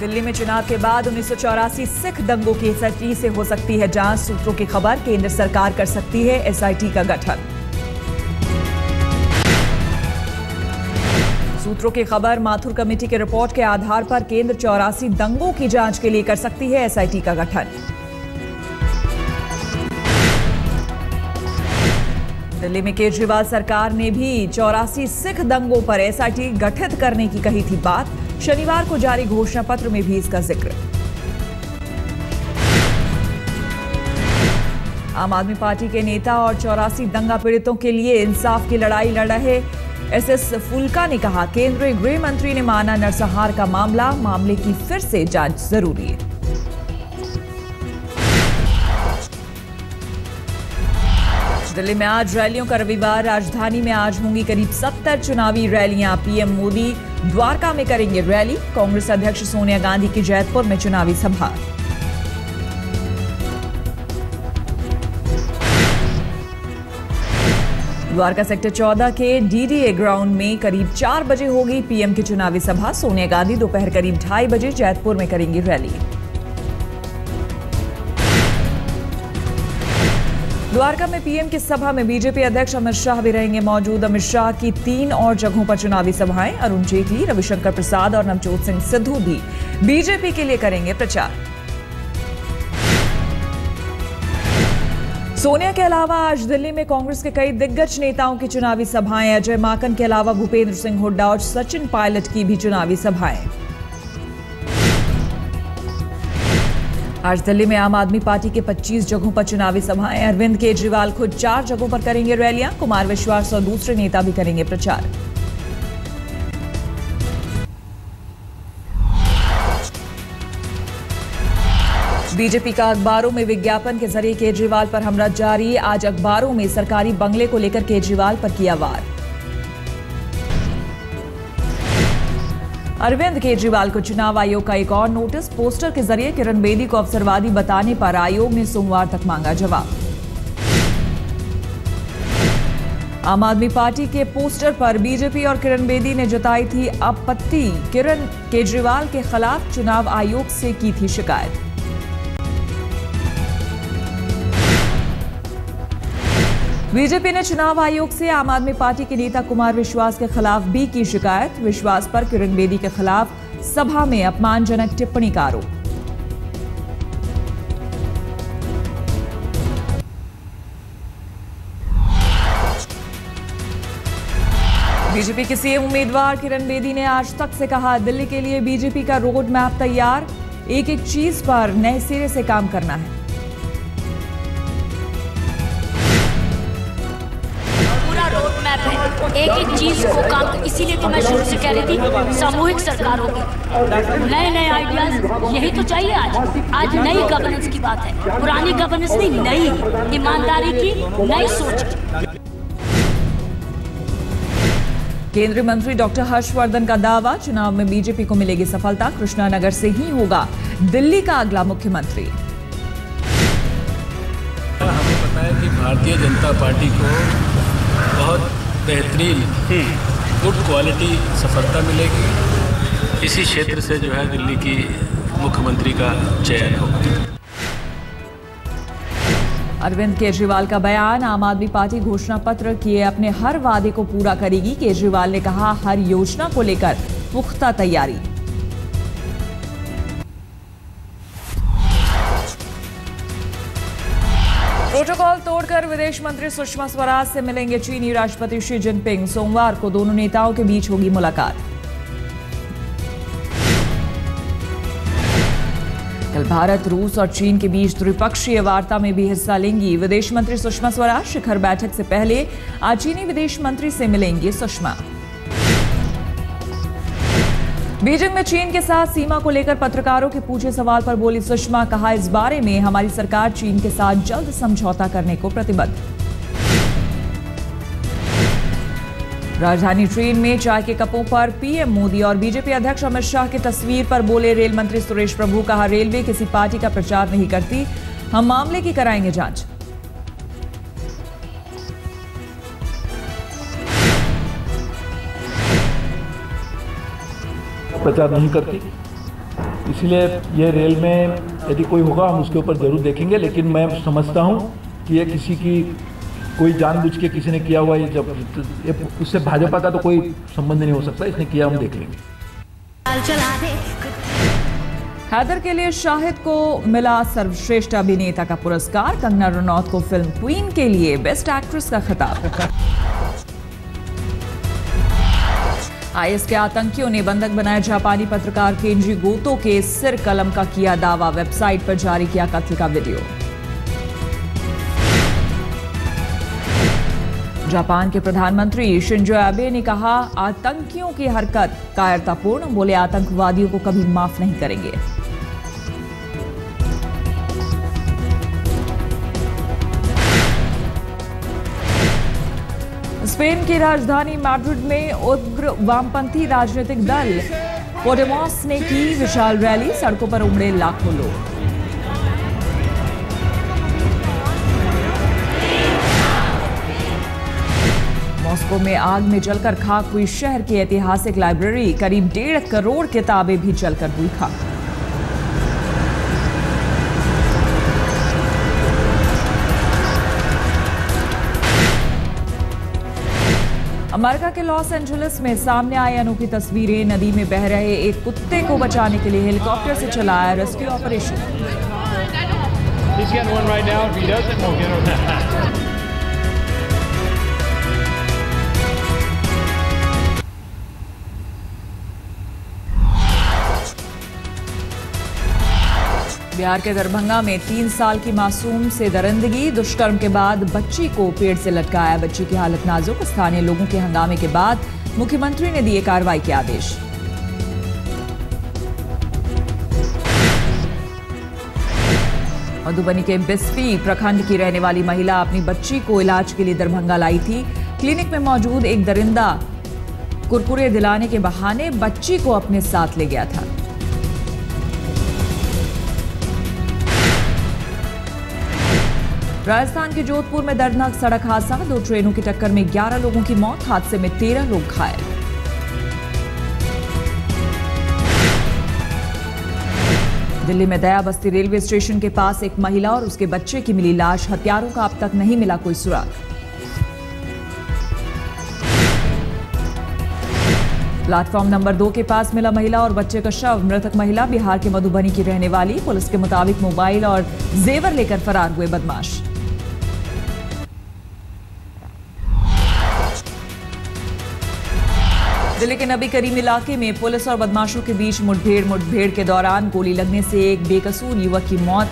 दिल्ली में चुनाव के बाद 1984 सिख दंगों की एसआईटी से हो सकती है जांच, सूत्रों की खबर। केंद्र सरकार कर सकती है एसआईटी का गठन। सूत्रों की खबर, माथुर कमेटी के रिपोर्ट के आधार पर केंद्र 84 दंगों की जांच के लिए कर सकती है एसआईटी का गठन। दिल्ली में केजरीवाल सरकार ने भी 84 सिख दंगों पर एसआईटी गठित करने की कही थी बात। शनिवार को जारी घोषणा पत्र में भी इसका जिक्र। आम आदमी पार्टी के नेता और 84 दंगा पीड़ितों के लिए इंसाफ की लड़ाई लड़ रहे एस एस फुल्का ने कहा, केंद्रीय गृह मंत्री ने माना नरसंहार का मामला, मामले की फिर से जांच जरूरी है। दिल्ली में आज रैलियों का रविवार। राजधानी में आज होंगी करीब 70 चुनावी रैलियां। पीएम मोदी द्वारका में करेंगे रैली। कांग्रेस अध्यक्ष सोनिया गांधी की जैतपुर में चुनावी सभा। द्वारका सेक्टर 14 के डीडीए ग्राउंड में करीब 4 बजे होगी पीएम की चुनावी सभा। सोनिया गांधी दोपहर करीब 2:30 बजे जैतपुर में करेंगी रैली। द्वारका में पीएम की सभा में बीजेपी अध्यक्ष अमित शाह भी रहेंगे मौजूद। अमित शाह की 3 और जगहों पर चुनावी सभाएं। अरुण जेटली, रविशंकर प्रसाद और नवजोत सिंह सिद्धू भी बीजेपी के लिए करेंगे प्रचार। सोनिया के अलावा आज दिल्ली में कांग्रेस के कई दिग्गज नेताओं की चुनावी सभाएं। अजय माकन के अलावा भूपेन्द्र सिंह हुड्डा और सचिन पायलट की भी चुनावी सभाएं। आज दिल्ली में आम आदमी पार्टी के 25 जगहों पर चुनावी सभाएं। अरविंद केजरीवाल खुद 4 जगहों पर करेंगे रैलियां। कुमार विश्वास और दूसरे नेता भी करेंगे प्रचार। बीजेपी का अखबारों में विज्ञापन के जरिए केजरीवाल पर हमला जारी। आज अखबारों में सरकारी बंगले को लेकर केजरीवाल पर किया वार। अरविंद केजरीवाल को चुनाव आयोग का एक और नोटिस। पोस्टर के जरिए किरण बेदी को अवसरवादी बताने पर आयोग ने सोमवार तक मांगा जवाब। आम आदमी पार्टी के पोस्टर पर बीजेपी और किरण बेदी ने जताई थी आपत्ति। किरण केजरीवाल के खिलाफ चुनाव आयोग से की थी शिकायत। बीजेपी ने चुनाव आयोग से आम आदमी पार्टी के नेता कुमार विश्वास के खिलाफ भी की शिकायत। विश्वास पर किरण बेदी के खिलाफ सभा में अपमानजनक टिप्पणी का आरोप। बीजेपी के सीएम उम्मीदवार किरण बेदी ने आज तक से कहा, दिल्ली के लिए बीजेपी का रोड मैप तैयार, एक एक चीज पर नए सिरे से काम करना है। एक एक चीज को काम, इसीलिए तो मैं शुरू से कह रही थी सामूहिक सरकार होगी, नए नए आइडियाज, यही तो चाहिए। आज नई गवर्नेंस की बात है, पुरानी गवर्नेंस नहीं, नई ईमानदारी की, नई सोच। केंद्रीय मंत्री डॉक्टर हर्षवर्धन का दावा, चुनाव में बीजेपी को मिलेगी सफलता। कृष्णानगर से ही होगा दिल्ली का अगला मुख्यमंत्री। हमें पता है कि भारतीय जनता पार्टी को बहुत बेहतरीन गुड क्वालिटी सफलता मिलेगी। इसी क्षेत्र से जो है दिल्ली की मुख्यमंत्री का चयन होगा। अरविंद केजरीवाल का बयान, आम आदमी पार्टी घोषणा पत्र किए अपने हर वादे को पूरा करेगी। केजरीवाल ने कहा, हर योजना को लेकर पुख्ता तैयारी। प्रोटोकॉल तोड़कर विदेश मंत्री सुषमा स्वराज से मिलेंगे चीनी राष्ट्रपति शी जिनपिंग। सोमवार को दोनों नेताओं के बीच होगी मुलाकात। कल भारत, रूस और चीन के बीच त्रिपक्षीय वार्ता में भी हिस्सा लेंगी विदेश मंत्री सुषमा स्वराज। शिखर बैठक से पहले आज चीनी विदेश मंत्री से मिलेंगी सुषमा। बीजिंग में चीन के साथ सीमा को लेकर पत्रकारों के पूछे सवाल पर बोली सुषमा, कहा इस बारे में हमारी सरकार चीन के साथ जल्द समझौता करने को प्रतिबद्ध। राजधानी ट्रेन में चाय के कपों पर पीएम मोदी और बीजेपी अध्यक्ष अमित शाह की तस्वीर पर बोले रेल मंत्री सुरेश प्रभु, कहा रेलवे किसी पार्टी का प्रचार नहीं करती, हम मामले की कराएंगे जांच। प्रचार नहीं करती, इसलिए ये रेल में यदि कोई होगा हम उसके ऊपर ज़रूर देखेंगे, लेकिन मैं समझता हूँ कि ये किसी की कोई जानबूझ के किसी ने किया हुआ ये जब उससे भाजपा का तो कोई संबंध नहीं हो सकता, इसने किया हम देख लेंगे। हैदर के लिए शाहिद को मिला सर्वश्रेष्ठ अभिनेता का पुरस्कार, कंगना रनौत को फिल्म क्वीन के लिए बेस्ट एक्ट्रेस का खिताब। आईएस के आतंकियों ने बंधक बनाए जापानी पत्रकार केंजी गोतो के सिर कलम का किया दावा, वेबसाइट पर जारी किया कत्ल का वीडियो। जापान के प्रधानमंत्री शिंजो आबे ने कहा आतंकियों की हरकत कायरतापूर्ण, बोले आतंकवादियों को कभी माफ नहीं करेंगे। स्पेन की राजधानी मैड्रिड में उग्र वामपंथी राजनीतिक दल पोडेमोस ने की विशाल रैली, सड़कों पर उमड़े लाखों लोग। मॉस्को में आग में जलकर खाक हुई शहर की ऐतिहासिक लाइब्रेरी, करीब 1.5 करोड़ किताबें भी जलकर हुई खाक। अमेरिका के लॉस एंजलिस में सामने आई अनोखी तस्वीरें, नदी में बह रहे एक कुत्ते को बचाने के लिए हेलीकॉप्टर से चलाया रेस्क्यू ऑपरेशन। बिहार के दरभंगा में 3 साल की मासूम से दरिंदगी, दुष्कर्म के बाद बच्ची को पेड़ से लटकाया, बच्ची की हालत नाजुक। स्थानीय लोगों के हंगामे के बाद मुख्यमंत्री ने दिए कार्रवाई के आदेश। मधुबनी के बिस्फी प्रखंड की रहने वाली महिला अपनी बच्ची को इलाज के लिए दरभंगा लाई थी। क्लिनिक में मौजूद एक दरिंदा कुरकुरे दिलाने के बहाने बच्ची को अपने साथ ले गया था। राजस्थान के जोधपुर में दर्दनाक सड़क हादसा, 2 ट्रेनों की टक्कर में 11 लोगों की मौत, हादसे में 13 लोग घायल। दिल्ली में दया बस्ती रेलवे स्टेशन के पास एक महिला और उसके बच्चे की मिली लाश, हत्यारों का अब तक नहीं मिला कोई सुराग। प्लेटफॉर्म नंबर 2 के पास मिला महिला और बच्चे का शव, मृतक महिला बिहार के मधुबनी की रहने वाली। पुलिस के मुताबिक मोबाइल और जेवर लेकर फरार हुए बदमाश। जिले के नबी करीम इलाके में पुलिस और बदमाशों के बीच मुठभेड़ के दौरान गोली लगने से एक बेकसूर युवक की मौत,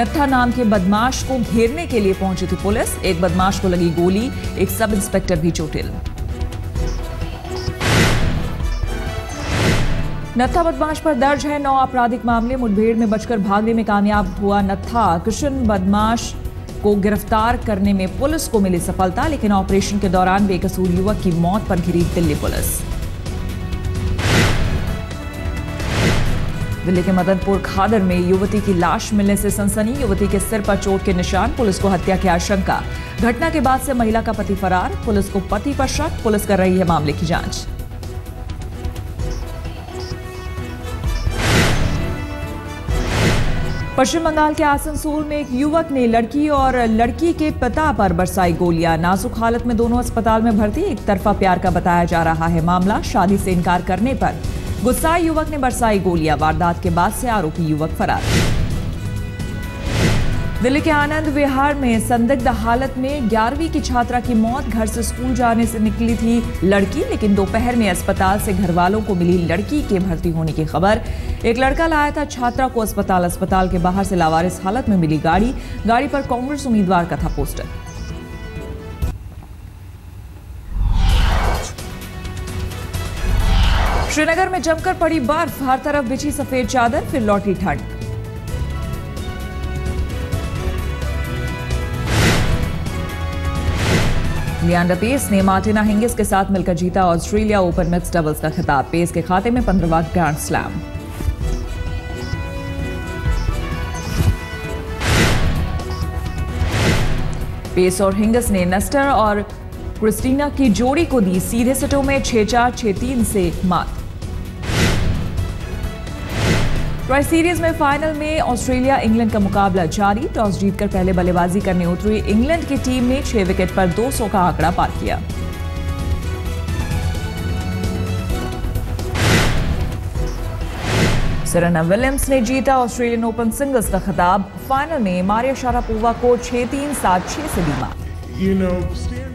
नत्था नाम के बदमाश को घेरने के लिए पहुंची थी पुलिस। एक बदमाश को लगी गोली, एक सब इंस्पेक्टर भी चोटिल। नत्था बदमाश पर दर्ज है 9 आपराधिक मामले, मुठभेड़ में बचकर भागने में कामयाब हुआ नत्था। कृष्ण बदमाश को गिरफ्तार करने में पुलिस को मिली सफलता, लेकिन ऑपरेशन के दौरान बेकसूर युवक की मौत पर घिरी दिल्ली पुलिस। दिल्ली के मदनपुर खादर में युवती की लाश मिलने से सनसनी, युवती के सिर पर चोट के निशान, पुलिस को हत्या की आशंका। घटना के बाद से महिला का पति फरार, पुलिस को पति पर शक, पुलिस कर रही है मामले की जांच। पश्चिम बंगाल के आसनसोल में एक युवक ने लड़की और लड़की के पिता पर बरसाई गोलियां, नाजुक हालत में दोनों अस्पताल में भर्ती। एक तरफा प्यार का बताया जा रहा है मामला, शादी से इनकार करने पर गुस्साए युवक ने बरसाई गोलियां, वारदात के बाद से आरोपी युवक फरार। दिल्ली के आनंद विहार में संदिग्ध हालत में 11वीं की छात्रा की मौत, घर से स्कूल जाने से निकली थी लड़की, लेकिन दोपहर में अस्पताल से घर वालों को मिली लड़की के भर्ती होने की खबर। एक लड़का लाया था छात्रा को अस्पताल के बाहर से लावारिस हालत में मिली गाड़ी पर कांग्रेस उम्मीदवार का था पोस्टर। श्रीनगर में जमकर पड़ी बर्फ, हर तरफ बिछी सफेद चादर, फिर लौटी ठंड। लिएंडर पेस ने मार्टिना हिंगिस के साथ मिलकर जीता ऑस्ट्रेलिया ओपन मिक्स डबल्स का खिताब, पेस के खाते में 15वां ग्रैंड स्लैम। पेस और हिंगिस ने नस्टर और क्रिस्टीना की जोड़ी को दी सीधे सेटों में 6-4, 6-3 से मात। टॉस सीरीज में फाइनल में ऑस्ट्रेलिया इंग्लैंड का मुकाबला जारी। टॉस जीतकर पहले बल्लेबाजी करने उतरी इंग्लैंड की टीम ने 6 विकेट पर 200 का आंकड़ा पार किया। सेरेना विलियम्स ने जीता ऑस्ट्रेलियन ओपन सिंगल्स का खिताब। फाइनल में मारिया शारापोवा को 6-3 7-6 से बीमा।